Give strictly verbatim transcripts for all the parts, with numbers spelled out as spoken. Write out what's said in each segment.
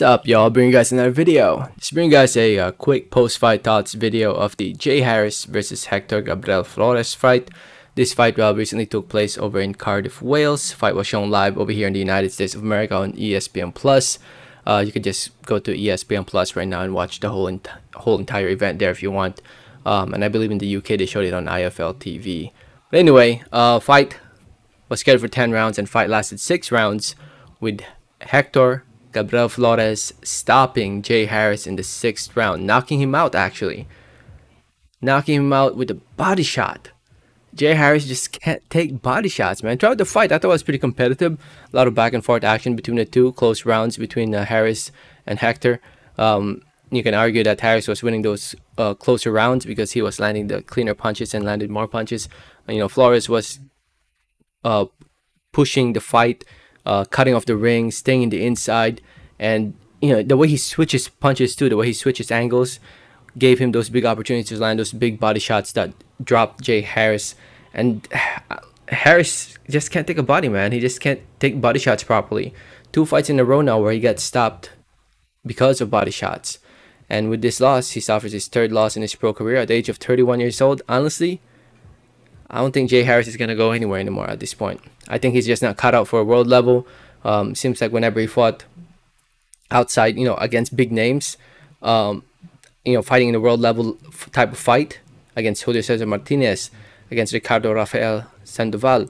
What's up, y'all? Bring you guys another video. Just bring you guys a uh, quick post-fight thoughts video of the Jay Harris versus Hector Gabriel Flores fight. This fight well recently took place over in Cardiff, Wales. Fight was shown live over here in the United States of America on E S P N Plus. Uh, you can just go to E S P N Plus right now and watch the whole ent whole entire event there if you want. Um, and I believe in the U K they showed it on I F L T V. But anyway, uh, fight was scheduled for ten rounds and fight lasted six rounds, with Hector Gabriel Flores stopping Jay Harris in the sixth round, knocking him out actually. Knocking him out with a body shot. Jay Harris just can't take body shots, man. Throughout the fight, I thought it was pretty competitive. A lot of back and forth action between the two. Close rounds between uh, Harris and Hector. Um, you can argue that Harris was winning those uh, closer rounds because he was landing the cleaner punches and landed more punches. And, you know, Flores was uh, pushing the fight. Uh, cutting off the ring, staying in the inside, and you know the way he switches punches too, the way he switches angles, gave him those big opportunities to land those big body shots that dropped Jay Harris. And uh, Harris just can't take a body, man. He just can't take body shots properly. Two fights in a row now where he got stopped because of body shots, and with this loss, he suffers his third loss in his pro career at the age of thirty-one years old. Honestly, I don't think Jay Harris is going to go anywhere anymore at this point. I think he's just not cut out for a world level. Um, seems like whenever he fought outside, you know, against big names, um, you know, fighting in a world level f type of fight against Julio Cesar Martinez, against Ricardo Rafael Sandoval,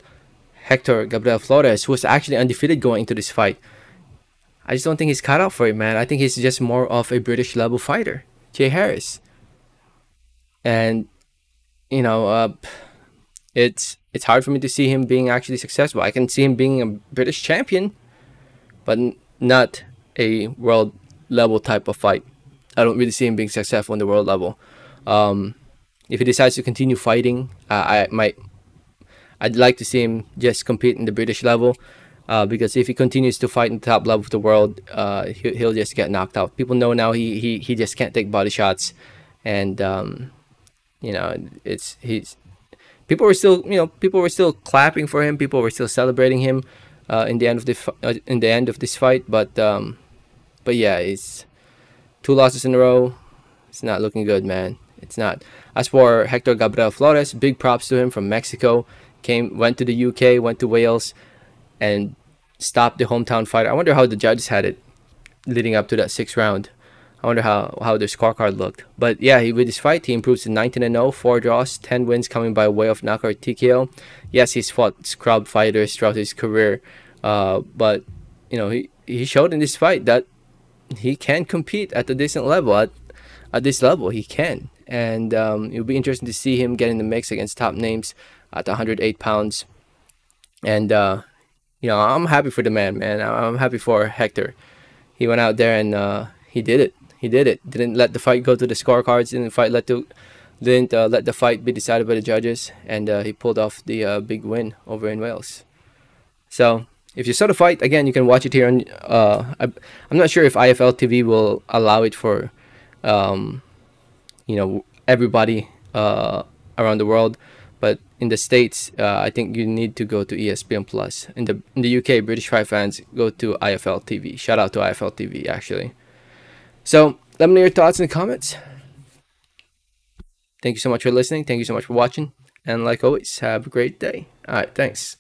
Hector Gabriel Flores, who was actually undefeated going into this fight. I just don't think he's cut out for it, man. I think he's just more of a British level fighter, Jay Harris. And, you know, uh... It's it's hard for me to see him being actually successful. I can see him being a British champion, but not a world level type of fight. I don't really see him being successful on the world level. Um, if he decides to continue fighting, uh, I might. I'd like to see him just compete in the British level, uh, because if he continues to fight in the top level of the world, uh, he, he'll just get knocked out. People know now he he he just can't take body shots, and um, you know it's he's. People were still, you know, people were still clapping for him. People were still celebrating him uh, in the end of the uh, in the end of this fight. But, um, but yeah, it's two losses in a row. It's not looking good, man. It's not. As for Hector Gabriel Flores, big props to him from Mexico. Came, went to the U K, went to Wales, and stopped the hometown fighter. I wonder how the judges had it leading up to that sixth round. I wonder how, how their scorecard looked. But yeah, he, with his fight, he improves to nineteen and oh, four draws, ten wins coming by way of knockout T K O. Yes, he's fought scrub fighters throughout his career. Uh, but, you know, he, he showed in this fight that he can compete at a decent level. At, at this level, he can. And um, it'll be interesting to see him get in the mix against top names at one hundred eight pounds. And, uh, you know, I'm happy for the man, man. I'm happy for Hector. He went out there and uh, he did it. He did it. Didn't let the fight go to the scorecards. Didn't fight let to, didn't uh, let the fight be decided by the judges. And uh, he pulled off the uh, big win over in Wales. So if you saw the fight again, you can watch it here. On uh, I, I'm not sure if I F L T V will allow it for, um, you know, everybody uh, around the world. But in the States, uh, I think you need to go to E S P N Plus. In the in the U K, British fight fans go to I F L T V. Shout out to I F L T V actually. So, let me know your thoughts in the comments. Thank you so much for listening. Thank you so much for watching. And like always, have a great day. All right, thanks.